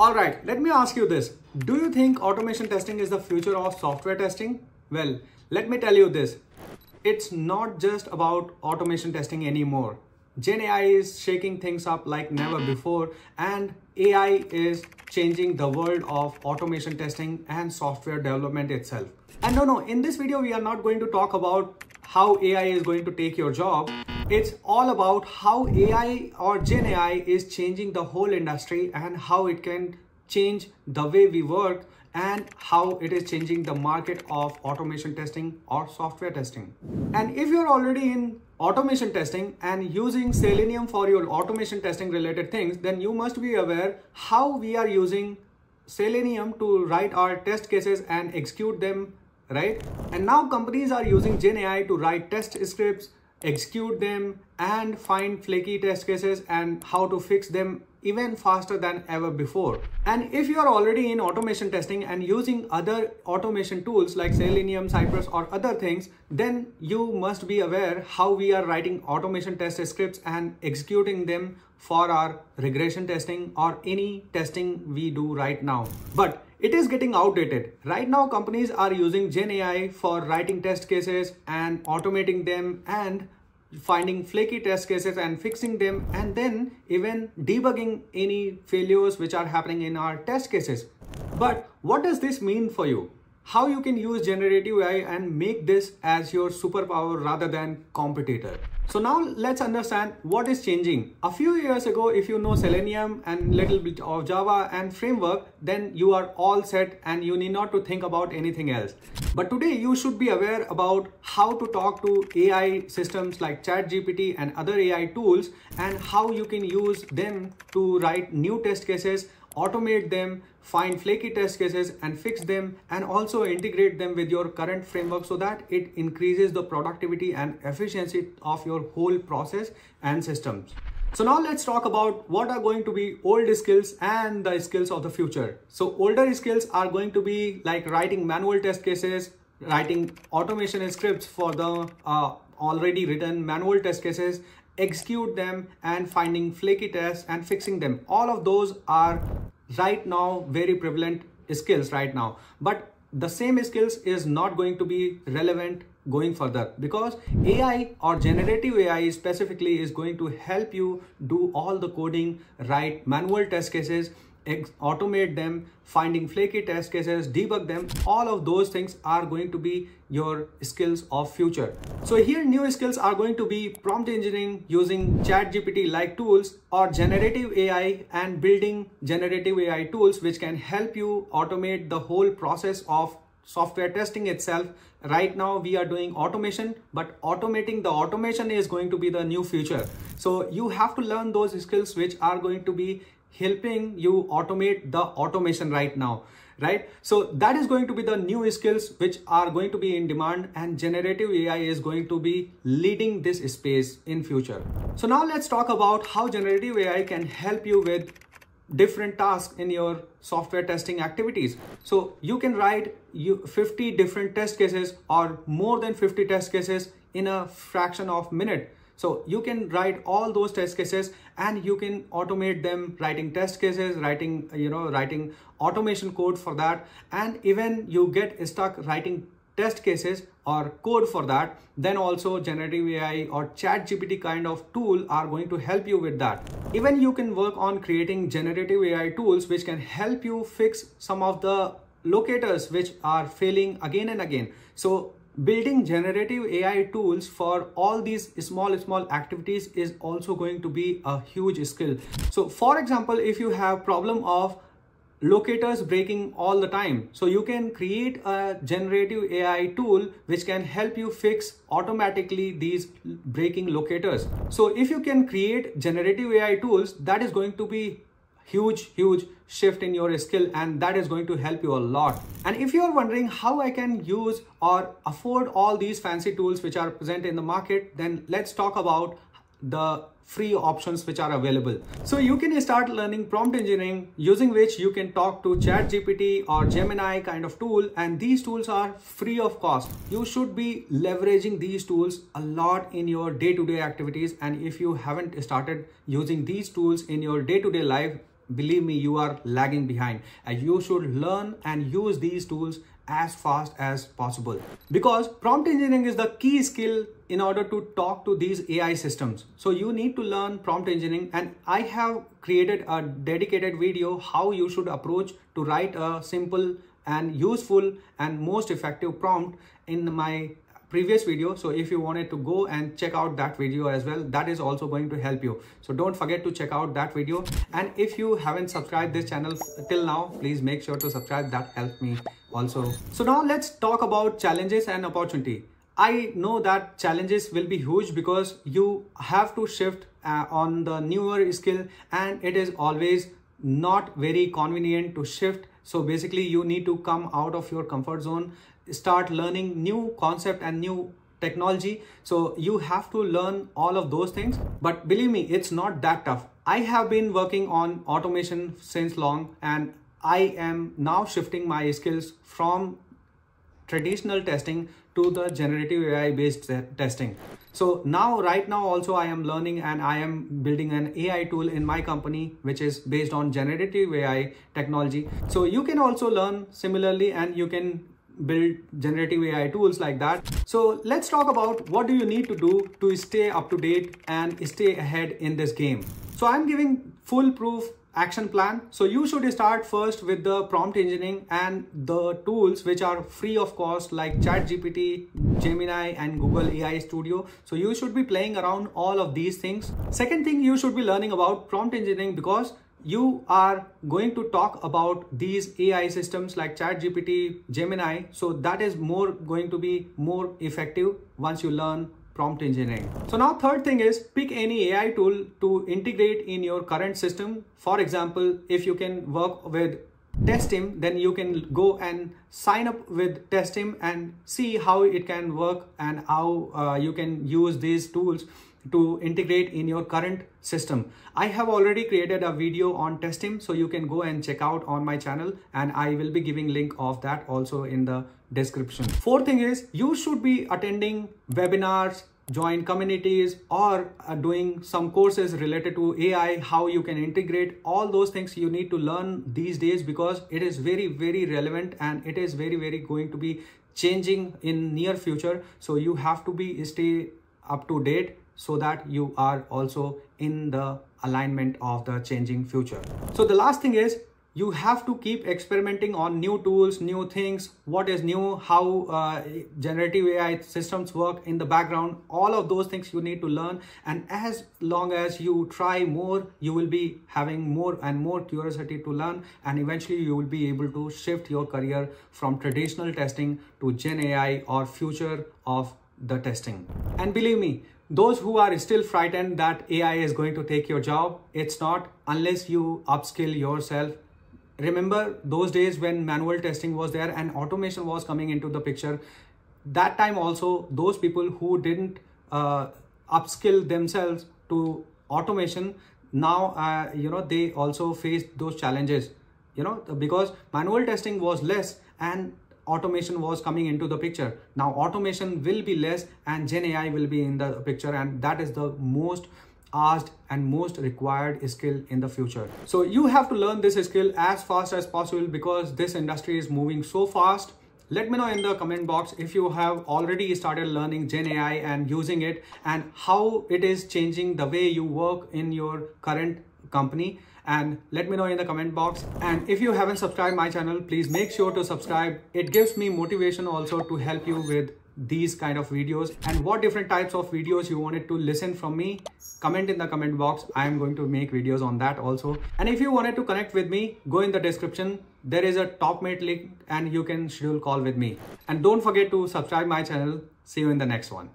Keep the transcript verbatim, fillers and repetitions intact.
All right, let me ask you this. Do you think automation testing is the future of software testing? Well, let me tell you this. It's not just about automation testing anymore. Gen A I is shaking things up like never before, and A I is changing the world of automation testing and software development itself. And no, no, in this video, we are not going to talk about how A I is going to take your job. It's all about how A I or Gen A I is changing the whole industry and how it can change the way we work and how it is changing the market of automation testing or software testing. And if you're already in automation testing and using Selenium for your automation testing related things, then you must be aware how we are using Selenium to write our test cases and execute them, right? And now companies are using Gen A I to write test scripts, execute them, and find flaky test cases and how to fix them even faster than ever before. And if you are already in automation testing and using other automation tools like Selenium, Cypress, or other things, then you must be aware how we are writing automation test scripts and executing them for our regression testing or any testing we do right now. But it is getting outdated. Right now, companies are using Gen A I for writing test cases and automating them and finding flaky test cases and fixing them, and then even debugging any failures which are happening in our test cases. But what does this mean for you? How you can use generative A I and make this as your superpower rather than competitor? So now let's understand what is changing. A few years ago, if you know Selenium and little bit of Java and framework, then you are all set and you need not to think about anything else. But today you should be aware about how to talk to A I systems like ChatGPT and other A I tools and how you can use them to write new test cases, automate them, find flaky test cases and fix them, and also integrate them with your current framework so that it increases the productivity and efficiency of your whole process and systems. So now let's talk about what are going to be old skills and the skills of the future. So older skills are going to be like writing manual test cases, writing automation scripts for the uh, already written manual test cases, execute them, and finding flaky tests and fixing them. All of those are right now very prevalent skills right now, but the same skills is not going to be relevant going further because A I or generative A I specifically is going to help you do all the coding, write manual test cases, automate them, finding flaky test cases, debug them. All of those things are going to be your skills of future. So here new skills are going to be prompt engineering using ChatGPT like tools or generative A I and building generative A I tools which can help you automate the whole process of software testing itself. Right now we are doing automation, but automating the automation is going to be the new future. So you have to learn those skills which are going to be helping you automate the automation right now, right? So that is going to be the new skills which are going to be in demand, and generative A I is going to be leading this space in future. So now let's talk about how generative A I can help you with different tasks in your software testing activities. So you can write fifty different test cases or more than fifty test cases in a fraction of a minute. So you can write all those test cases and you can automate them, writing test cases, writing, you know, writing automation code for that. And even you get stuck writing test cases or code for that, then also generative A I or ChatGPT kind of tool are going to help you with that. Even you can work on creating generative A I tools which can help you fix some of the locators which are failing again and again. So building generative A I tools for all these small, small activities is also going to be a huge skill. So for example, if you have problem of locators breaking all the time, so you can create a generative A I tool which can help you fix automatically these breaking locators. So if you can create generative A I tools, that is going to be huge, huge shift in your skill, and that is going to help you a lot. And if you are wondering how I can use or afford all these fancy tools which are present in the market, then let's talk about the free options which are available. So you can start learning prompt engineering, using which you can talk to ChatGPT or Gemini kind of tool, and these tools are free of cost. You should be leveraging these tools a lot in your day-to-day activities, and if you haven't started using these tools in your day-to-day life, believe me, you are lagging behind, and you should learn and use these tools as fast as possible, because prompt engineering is the key skill in order to talk to these A I systems. So you need to learn prompt engineering, and I have created a dedicated video how you should approach to write a simple and useful and most effective prompt in my previous video. So if you wanted to go and check out that video as well, that is also going to help you. So don't forget to check out that video. And if you haven't subscribed this channel till now, please make sure to subscribe. That helped me also. So now let's talk about challenges and opportunity. I know that challenges will be huge because you have to shift uh, on the newer skill, and it is always not very convenient to shift. So basically you need to come out of your comfort zone, start learning new concept and new technology. So you have to learn all of those things, but believe me, it's not that tough. I have been working on automation since long, and I am now shifting my skills from traditional testing to the generative A I based testing. So now right now also I am learning, and I am building an A I tool in my company which is based on generative A I technology. So you can also learn similarly, and you can build generative A I tools like that. So let's talk about what do you need to do to stay up to date and stay ahead in this game. So I'm giving foolproof action plan. So you should start first with the prompt engineering and the tools which are free of cost, like ChatGPT, Gemini, and Google A I Studio. So you should be playing around all of these things. Second thing, you should be learning about prompt engineering, because you are going to talk about these A I systems like ChatGPT, Gemini. So that is more going to be more effective once you learn prompt engineering. So now third thing is pick any A I tool to integrate in your current system. For example, if you can work with Testim, then you can go and sign up with Testim and see how it can work and how uh, you can use these tools to integrate in your current system. I have already created a video on Testim, so you can go and check out on my channel, and I will be giving link of that also in the description. Fourth thing is you should be attending webinars, join communities, or uh, doing some courses related to A I, how you can integrate. All those things you need to learn these days, because it is very, very relevant, and it is very, very going to be changing in near future. So you have to be stay up to date, so that you are also in the alignment of the changing future. So the last thing is you have to keep experimenting on new tools, new things, what is new, how uh, generative A I systems work in the background. All of those things you need to learn. And as long as you try more, you will be having more and more curiosity to learn. And eventually you will be able to shift your career from traditional testing to Gen A I or future of the testing. And believe me, those who are still frightened that A I is going to take your job, it's not, unless you upskill yourself. Remember those days when manual testing was there and automation was coming into the picture. That time also, those people who didn't uh, upskill themselves to automation, now uh, you know they also face those challenges, you know, because manual testing was less and automation was coming into the picture. Now automation will be less and Gen A I will be in the picture, and that is the most asked and most required skill in the future. So you have to learn this skill as fast as possible, because this industry is moving so fast. Let me know in the comment box if you have already started learning Gen A I and using it, and how it is changing the way you work in your current company. And let me know in the comment box. And if you haven't subscribed my channel, please make sure to subscribe. It gives me motivation also to help you with these kind of videos. And what different types of videos you wanted to listen from me, comment in the comment box. I am going to make videos on that also. And if you wanted to connect with me, go in the description. There is a top mate link and you can schedule call with me. And don't forget to subscribe my channel. See you in the next one.